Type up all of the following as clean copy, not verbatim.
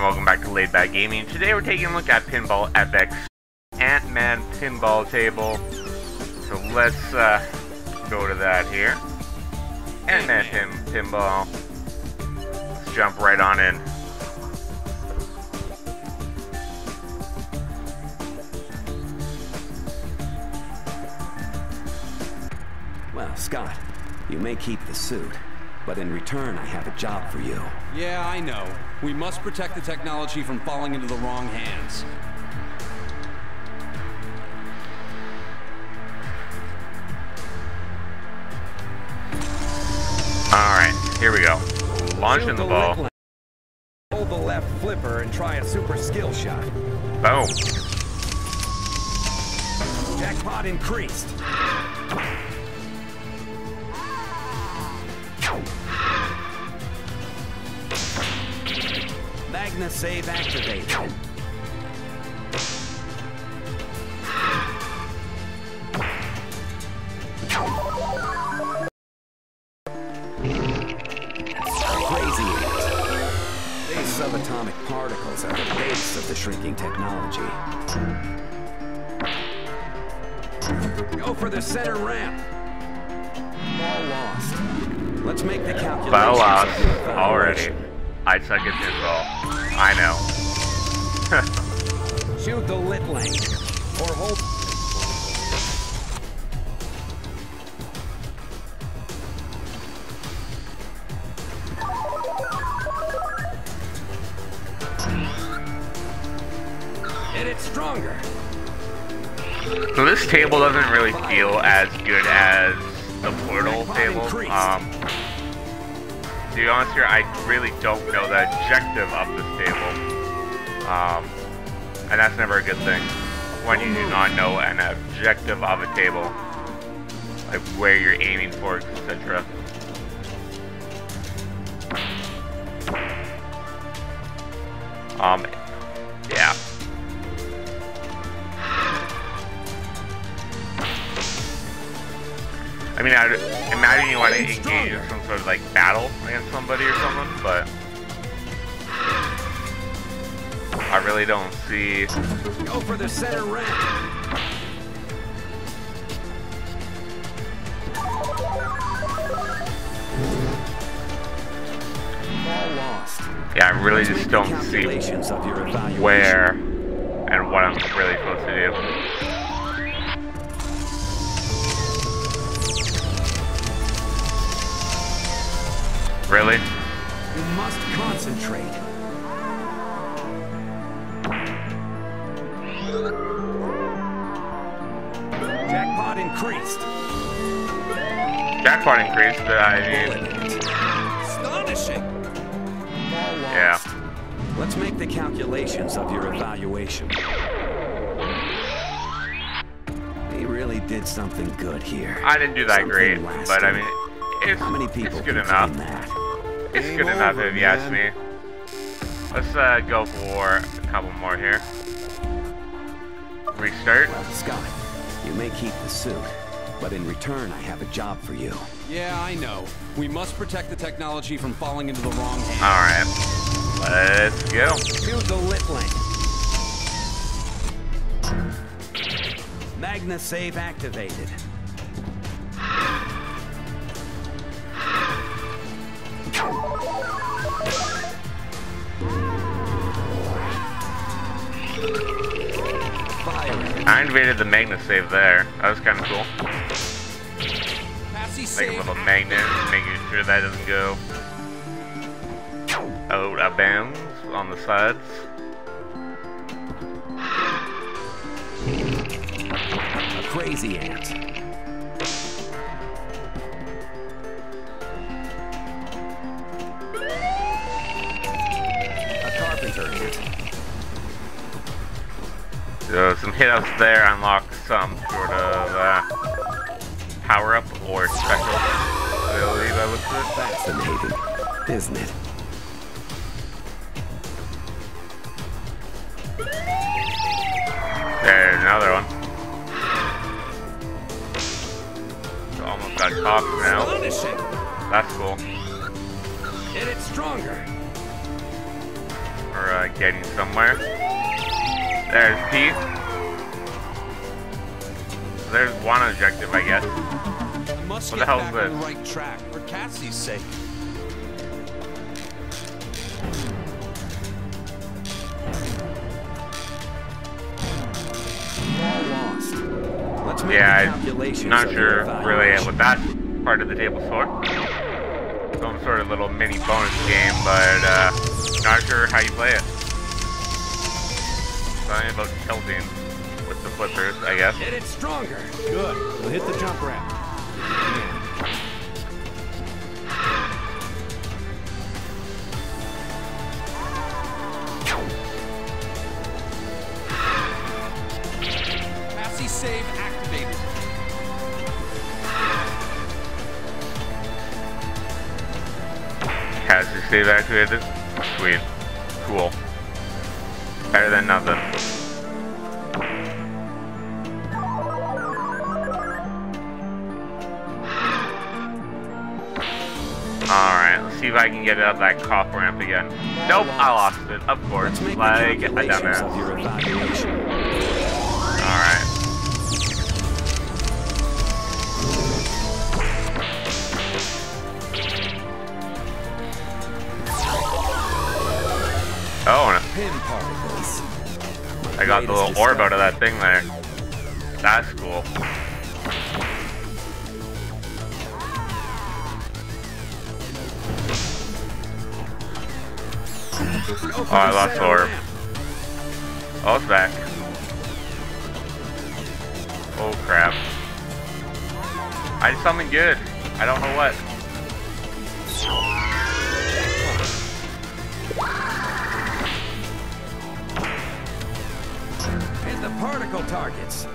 Welcome back to LaidBack Gaming. Today we're taking a look at Pinball FX Ant-Man Pinball Table. So let's go to that here. Ant-Man Pinball. Let's jump right on in. Well, Scott, you may keep the suit, but in return, I have a job for you. Yeah, I know. We must protect the technology from falling into the wrong hands. Alright, here we go. Launching the ball. Hold the left flipper and try a super skill shot. Boom. Jackpot increased. Magna save activated. Crazy ant. These subatomic particles are the base of the shrinking technology. Go for the center ramp. Ball lost. Let's make the calculation. Ball lost already. I suck at pinball. I know. Shoot the lit link. Or hold. And it's stronger. So this table doesn't really feel as good as the portal table. To be honest here, I really don't know the objective of this table, and that's never a good thing. When you do not know an objective of a table, like where you're aiming for, etc. Yeah. I mean, I imagine you want to engage in some sort of like battle against somebody or something, but I really don't see. Go for the center ramp. Ball lost. Yeah, I really just don't see where and what I'm really supposed to do. Really? You must concentrate. Jackpot increased. Jackpot increased, but I mean... Astonishing! Yeah. Let's make the calculations of your evaluation. He really did something good here. I didn't do that great, but I mean... It's good enough. It's good enough if you ask me. Let's go for a couple more here. Restart. Well, Scott, you may keep the suit, but in return I have a job for you. Yeah, I know. We must protect the technology from falling into the wrong hands. Alright. Let's go. Shoot the lit link. Magna save activated. I invaded the magnet save there. That was kind of cool. Like a little magnet, making sure that doesn't go out of bounds on the sides. A crazy ant. A carpenter ant. So some hit-ups there unlock some sort of power-up or special ability by looks at it. Fascinating, isn't it? There's another one. So almost got top now. That's cool. And it's stronger. We're getting somewhere. There's Pete. There's one objective, I guess. What the hell is this? Right track for Cassie's sake. Yeah, I'm not sure really what that part of the table's for. Some sort of little mini bonus game, but not sure how you play it. Something about tilting with the flippers, I guess. Get it stronger. Good. We'll hit the jump ramp. Passy save activated. Passy save activated. Sweet. Cool. Better than nothing. Alright, let's see if I can get it up that cough ramp again. Nope, I lost it, of course. Like a dumbass. Alright. Oh, I got the little orb out of that thing there. That's cool. Oh, I lost the orb. Oh, it's back. Oh, crap. I did something good. I don't know what. Hit the particle targets.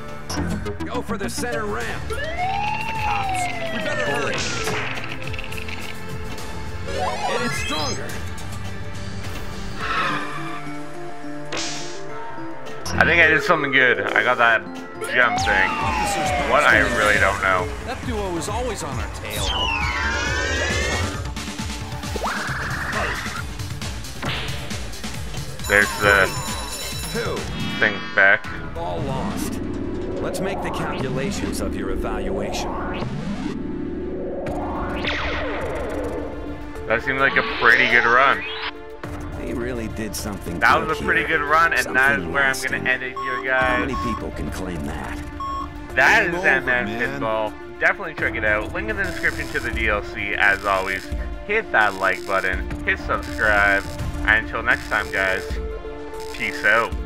Go for the center ramp. The cops, we better hurry. And it's stronger. I think I did something good. I got that gem thing. What, I really don't know. That duo is always on our tail. There's the thing back. All lost. Let's make the calculations of your evaluation. That seems like a pretty good run. Really did something. That was a pretty good run, and that is where I'm going to end it here, guys. How many people can claim that? That is Ant-Man Pinball. Definitely check it out. Link in the description to the DLC, as always. Hit that like button, hit subscribe, and until next time, guys, peace out.